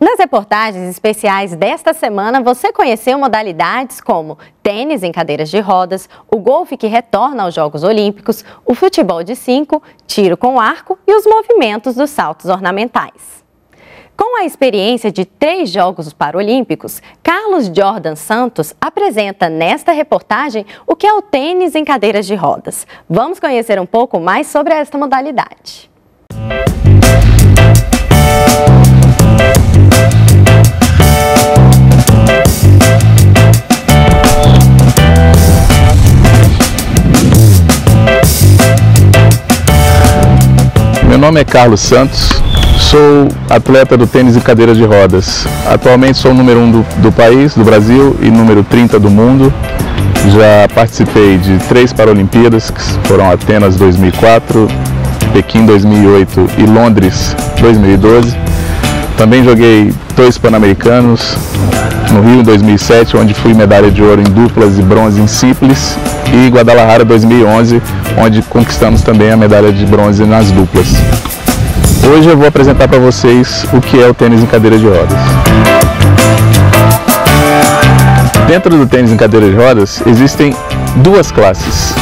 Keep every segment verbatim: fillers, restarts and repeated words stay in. Nas reportagens especiais desta semana, você conheceu modalidades como tênis em cadeiras de rodas, o golfe que retorna aos Jogos Olímpicos, o futebol de cinco, tiro com arco e os movimentos dos saltos ornamentais. Com a experiência de três Jogos Paralímpicos, Carlos Jordan Santos apresenta nesta reportagem o que é o tênis em cadeiras de rodas. Vamos conhecer um pouco mais sobre esta modalidade. Meu nome é Carlos Santos, sou atleta do tênis em cadeira de rodas. Atualmente sou o número um do, do país, do Brasil, e número trinta do mundo. Já participei de três Paralimpíadas, que foram Atenas dois mil e quatro, Pequim dois mil e oito e Londres dois mil e doze. Também joguei dois Pan-Americanos, no Rio dois mil e sete, onde fui medalha de ouro em duplas e bronze em simples, e Guadalajara dois mil e onze, onde conquistamos também a medalha de bronze nas duplas. Hoje eu vou apresentar para vocês o que é o tênis em cadeira de rodas. Dentro do tênis em cadeira de rodas existem duas classes.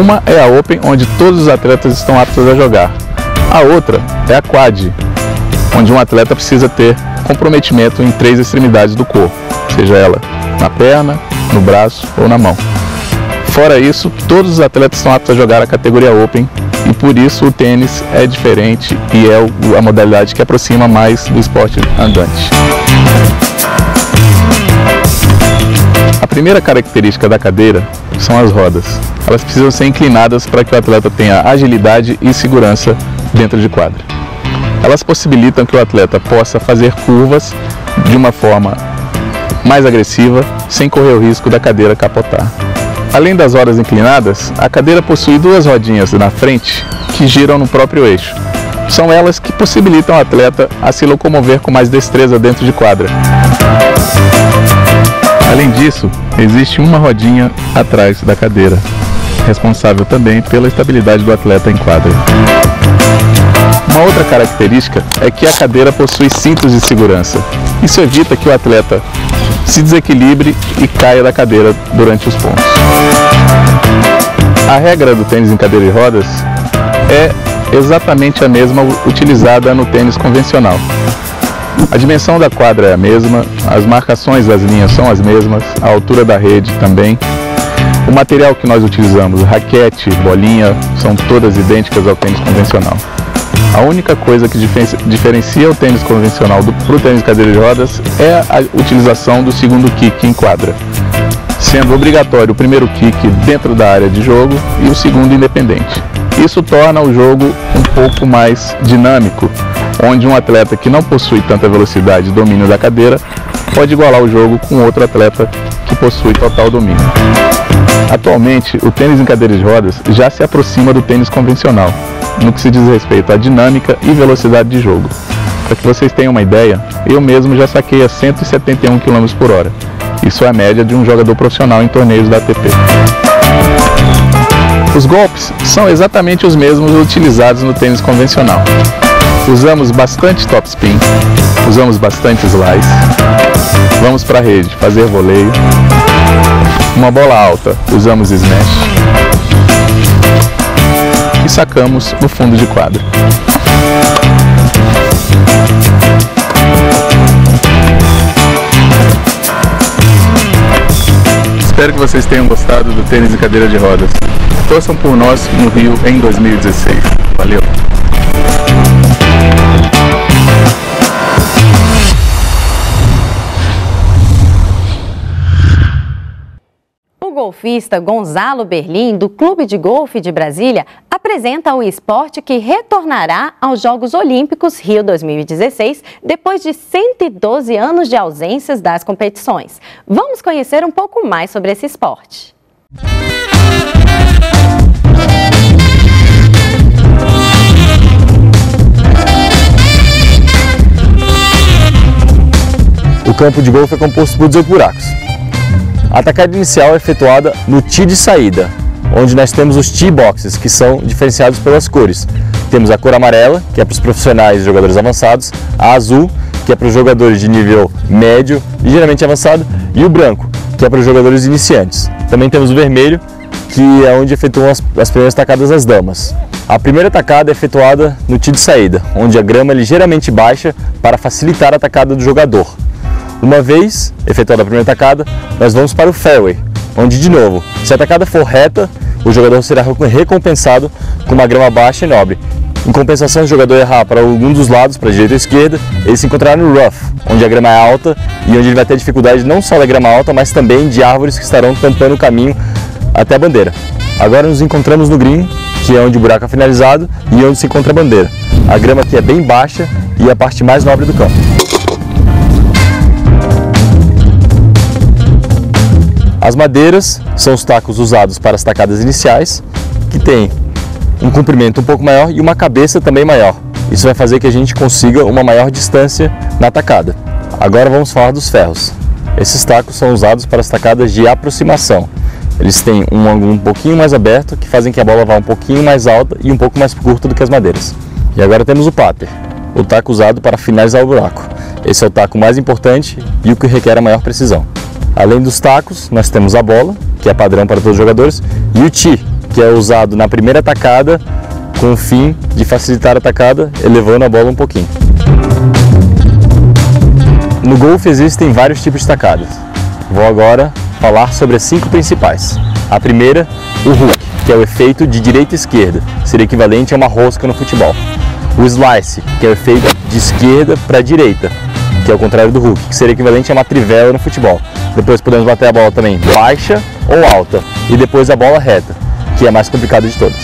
Uma é a Open, onde todos os atletas estão aptos a jogar. A outra é a Quad, onde um atleta precisa ter comprometimento em três extremidades do corpo, seja ela na perna, no braço ou na mão. Fora isso, todos os atletas estão aptos a jogar a categoria Open e por isso o tênis é diferente e é a modalidade que aproxima mais do esporte andante. A primeira característica da cadeira são as rodas. Elas precisam ser inclinadas para que o atleta tenha agilidade e segurança dentro de quadra. Elas possibilitam que o atleta possa fazer curvas de uma forma mais agressiva, sem correr o risco da cadeira capotar. Além das rodas inclinadas, a cadeira possui duas rodinhas na frente que giram no próprio eixo. São elas que possibilitam o atleta a se locomover com mais destreza dentro de quadra. Além disso, existe uma rodinha atrás da cadeira, responsável também pela estabilidade do atleta em quadra. Uma outra característica é que a cadeira possui cintos de segurança. Isso evita que o atleta se desequilibre e caia da cadeira durante os pontos. A regra do tênis em cadeira de rodas é exatamente a mesma utilizada no tênis convencional. A dimensão da quadra é a mesma, as marcações das linhas são as mesmas, a altura da rede também. O material que nós utilizamos, raquete, bolinha, são todas idênticas ao tênis convencional. A única coisa que diferencia o tênis convencional para o tênis cadeira de rodas é a utilização do segundo kick em quadra, sendo obrigatório o primeiro kick dentro da área de jogo e o segundo independente. Isso torna o jogo um pouco mais dinâmico, onde um atleta que não possui tanta velocidade e domínio da cadeira pode igualar o jogo com outro atleta que possui total domínio. Atualmente, o tênis em cadeira de rodas já se aproxima do tênis convencional, no que se diz respeito à dinâmica e velocidade de jogo. Para que vocês tenham uma ideia, eu mesmo já saquei a cento e setenta e um quilômetros por hora. Isso é a média de um jogador profissional em torneios da A T P. Os golpes são exatamente os mesmos utilizados no tênis convencional. Usamos bastante topspin, usamos bastante slice, vamos para a rede fazer voleio, uma bola alta, usamos smash, e sacamos no fundo de quadra. Espero que vocês tenham gostado do tênis em cadeira de rodas. Torçam por nós no Rio em dois mil e dezesseis. Valeu! O golfista Gonzalo Berlim, do Clube de Golfe de Brasília, apresenta o esporte que retornará aos Jogos Olímpicos Rio dois mil e dezesseis, depois de cento e doze anos de ausências das competições. Vamos conhecer um pouco mais sobre esse esporte. O campo de golfe é composto por dezoito buracos. A tacada inicial é efetuada no tee de saída, onde nós temos os tee boxes, que são diferenciados pelas cores. Temos a cor amarela, que é para os profissionais e jogadores avançados, a azul, que é para os jogadores de nível médio e geralmente avançado, e o branco, que é para os jogadores iniciantes. Também temos o vermelho, que é onde efetuam as, as primeiras tacadas das damas. A primeira tacada é efetuada no tee de saída, onde a grama é ligeiramente baixa para facilitar a tacada do jogador. Uma vez efetuada a primeira tacada, nós vamos para o fairway, onde de novo, se a tacada for reta, o jogador será recompensado com uma grama baixa e nobre. Em compensação, se o jogador errar para algum dos lados, para a direita ou esquerda, ele se encontrará no rough, onde a grama é alta e onde ele vai ter dificuldade não só da grama alta, mas também de árvores que estarão tampando o caminho até a bandeira. Agora nos encontramos no green, que é onde o buraco é finalizado e onde se encontra a bandeira. A grama aqui é bem baixa e é a parte mais nobre do campo. As madeiras são os tacos usados para as tacadas iniciais, que tem um comprimento um pouco maior e uma cabeça também maior. Isso vai fazer que a gente consiga uma maior distância na tacada. Agora vamos falar dos ferros. Esses tacos são usados para as tacadas de aproximação. Eles têm um ângulo um pouquinho mais aberto, que fazem que a bola vá um pouquinho mais alta e um pouco mais curta do que as madeiras. E agora temos o putter, o taco usado para finalizar o buraco. Esse é o taco mais importante e o que requer a maior precisão. Além dos tacos, nós temos a bola, que é padrão para todos os jogadores, e o tee, que é usado na primeira tacada com o fim de facilitar a tacada, elevando a bola um pouquinho. No golfe existem vários tipos de tacadas. Vou agora falar sobre as cinco principais. A primeira, o hook, que é o efeito de direita e esquerda, seria equivalente a uma rosca no futebol. O slice, que é o efeito de esquerda para direita, que é o contrário do hook, que seria equivalente a uma trivela no futebol. Depois podemos bater a bola também baixa ou alta, e depois a bola reta, que é a mais complicada de todas.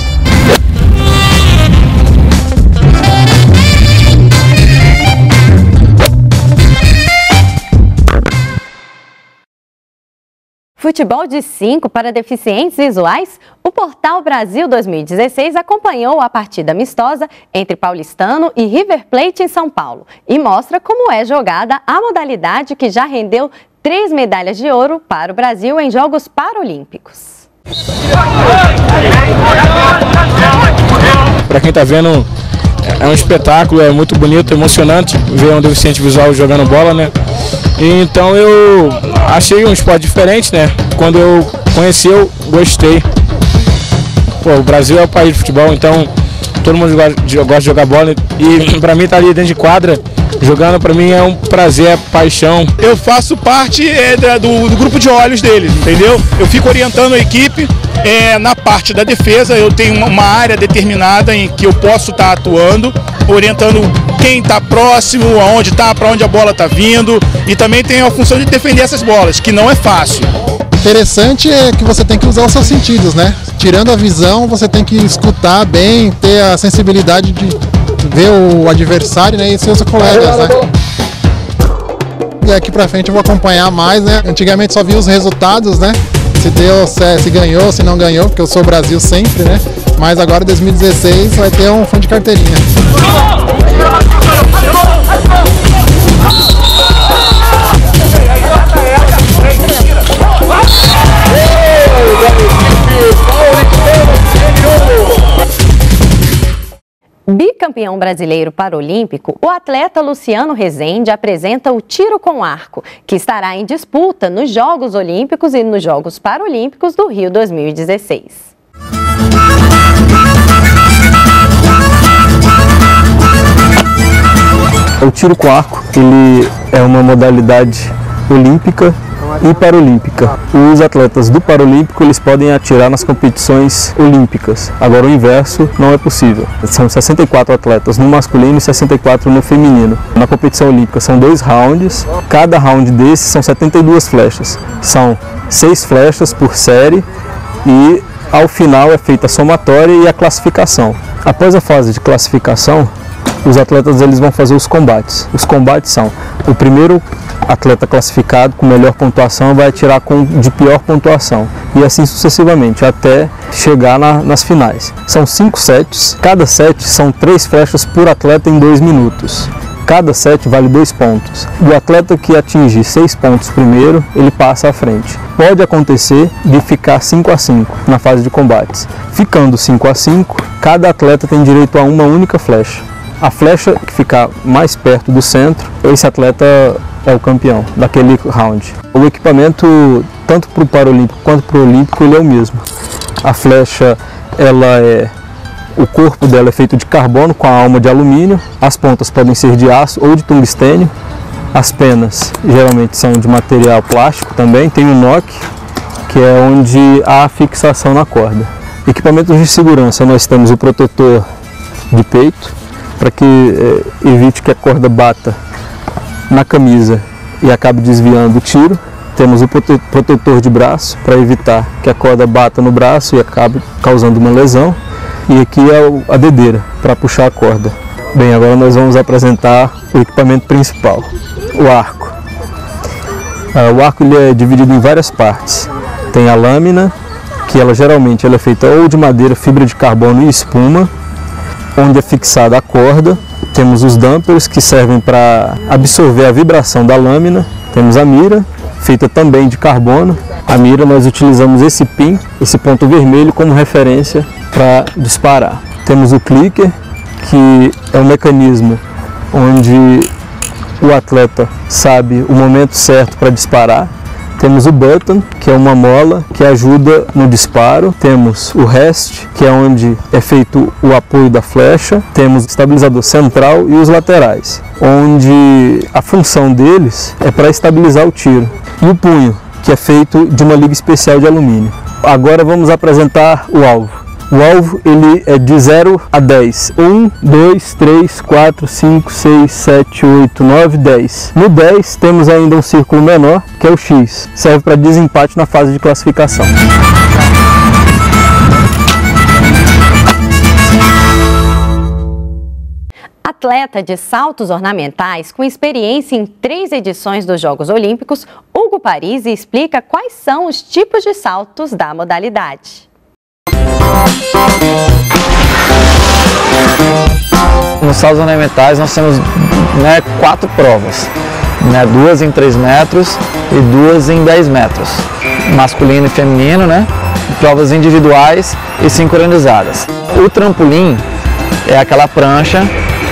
Futebol de cinco para deficientes visuais? O Portal Brasil dois mil e dezesseis acompanhou a partida amistosa entre Paulistano e River Plate em São Paulo e mostra como é jogada a modalidade que já rendeu três medalhas de ouro para o Brasil em Jogos Paralímpicos. Para quem está vendo, é um espetáculo, é muito bonito, emocionante ver um deficiente visual jogando bola, né? E então eu achei um esporte diferente, né? Quando eu conheci, eu gostei. Pô, o Brasil é o país de futebol, então todo mundo gosta de jogar bola e para mim tá ali dentro de quadra jogando, para mim é um prazer, é paixão. Eu faço parte é, do, do grupo de olhos deles, entendeu? Eu fico orientando a equipe. É, na parte da defesa, eu tenho uma, uma área determinada em que eu posso estar tá atuando, orientando quem está próximo, aonde está, para onde a bola está vindo. E também tenho a função de defender essas bolas, que não é fácil. Interessante é que você tem que usar os seus sentidos, né? Tirando a visão, você tem que escutar bem, ter a sensibilidade de ver o adversário, né, e seus colegas, né? E aqui pra frente eu vou acompanhar mais, né? Antigamente só via os resultados, né? Se deu, se ganhou, se não ganhou, porque eu sou Brasil sempre, né? Mas agora dois mil e dezesseis vai ter um fã de carteirinha. Bicampeão brasileiro paralímpico, o atleta Luciano Rezende apresenta o tiro com arco, que estará em disputa nos Jogos Olímpicos e nos Jogos Paralímpicos do Rio dois mil e dezesseis. O tiro com arco, ele é uma modalidade olímpica e paralímpica. Os atletas do paralímpico, eles podem atirar nas competições olímpicas. Agora o inverso não é possível. São sessenta e quatro atletas no masculino e sessenta e quatro no feminino. Na competição olímpica são dois rounds. Cada round desses são setenta e duas flechas. São seis flechas por série e ao final é feita a somatória e a classificação. Após a fase de classificação, os atletas eles vão fazer os combates. Os combates são o primeiro atleta classificado com melhor pontuação vai atirar com de pior pontuação e assim sucessivamente até chegar na, nas finais. São cinco sets, cada set são três flechas por atleta em dois minutos. Cada set vale dois pontos. O atleta que atingir seis pontos primeiro, ele passa à frente. Pode acontecer de ficar cinco a cinco na fase de combates. Ficando cinco a cinco, cada atleta tem direito a uma única flecha. A flecha que ficar mais perto do centro, esse atleta é o campeão daquele round. O equipamento, tanto para o Paralímpico quanto para o Olímpico, ele é o mesmo. A flecha, ela é... O corpo dela é feito de carbono com a alma de alumínio, as pontas podem ser de aço ou de tungstênio, as penas geralmente são de material plástico também, tem o nock, que é onde há a fixação na corda. Equipamentos de segurança, nós temos o protetor de peito, para que eh, evite que a corda bata na camisa e acabe desviando o tiro. Temos o prote protetor de braço, para evitar que a corda bata no braço e acabe causando uma lesão. E aqui é a dedeira, para puxar a corda. Bem, agora nós vamos apresentar o equipamento principal, o arco. Ah, o arco ele é dividido em várias partes. Tem a lâmina, que ela geralmente ela é feita ou de madeira, fibra de carbono e espuma, onde é fixada a corda. Temos os dampers, que servem para absorver a vibração da lâmina. Temos a mira, feita também de carbono. A mira, nós utilizamos esse pin, esse ponto vermelho, como referência para disparar. Temos o clicker, que é um mecanismo onde o atleta sabe o momento certo para disparar. Temos o button, que é uma mola que ajuda no disparo. Temos o rest, que é onde é feito o apoio da flecha. Temos o estabilizador central e os laterais, onde a função deles é para estabilizar o tiro. E o punho, que é feito de uma liga especial de alumínio. Agora vamos apresentar o alvo. O alvo ele é de zero a dez. um, dois, três, quatro, cinco, seis, sete, oito, nove, dez. No dez temos ainda um círculo menor, que é o X. Serve para desempate na fase de classificação. Atleta de saltos ornamentais com experiência em três edições dos Jogos Olímpicos, Hugo Parisi explica quais são os tipos de saltos da modalidade. Nos saltos ornamentais nós temos né, quatro provas, né, duas em três metros e duas em dez metros, masculino e feminino, né, provas individuais e sincronizadas. O trampolim é aquela prancha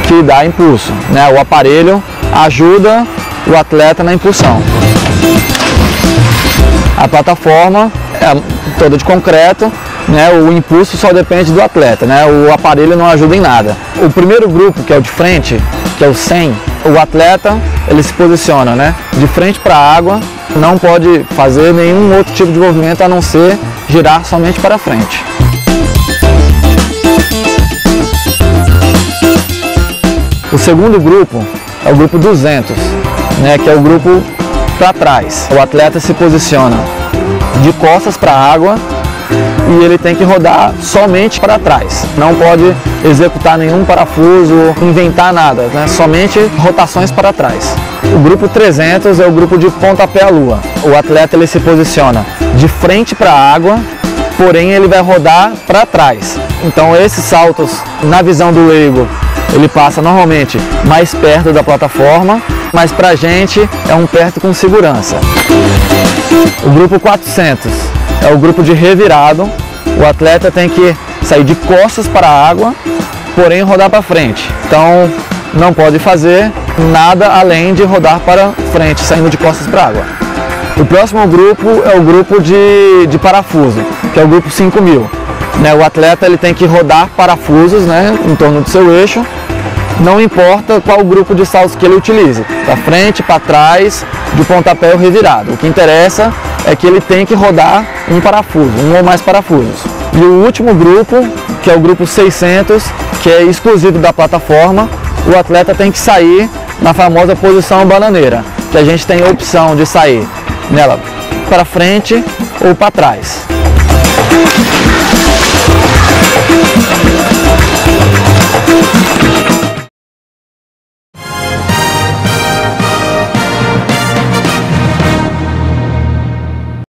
que dá impulso, né, o aparelho ajuda o atleta na impulsão. A plataforma é toda de concreto. Né, o impulso só depende do atleta, né, o aparelho não ajuda em nada. O primeiro grupo, que é o de frente, que é o cem, o atleta ele se posiciona né, de frente para a água, não pode fazer nenhum outro tipo de movimento a não ser girar somente para frente. O segundo grupo é o grupo duzentos, né, que é o grupo para trás. O atleta se posiciona de costas para a água, e ele tem que rodar somente para trás, não pode executar nenhum parafuso, inventar nada, né? Somente rotações para trás. O grupo trezentos é o grupo de pontapé à lua. O atleta ele se posiciona de frente para a água, porém ele vai rodar para trás. Então esses saltos, na visão do leigo, ele passa normalmente mais perto da plataforma, mas para a gente é um perto com segurança. O grupo quatrocentos. É o grupo de revirado, o atleta tem que sair de costas para a água, porém rodar para frente. Então não pode fazer nada além de rodar para frente, saindo de costas para a água. O próximo grupo é o grupo de, de parafuso, que é o grupo cinco mil. Né, o atleta ele tem que rodar parafusos né, em torno do seu eixo, não importa qual grupo de saltos que ele utilize, para frente, para trás, de pontapé ou revirado. O que interessa é que ele tem que rodar um parafuso, um ou mais parafusos. E o último grupo, que é o grupo seiscentos, que é exclusivo da plataforma, o atleta tem que sair na famosa posição bananeira, que a gente tem a opção de sair nela para frente ou para trás.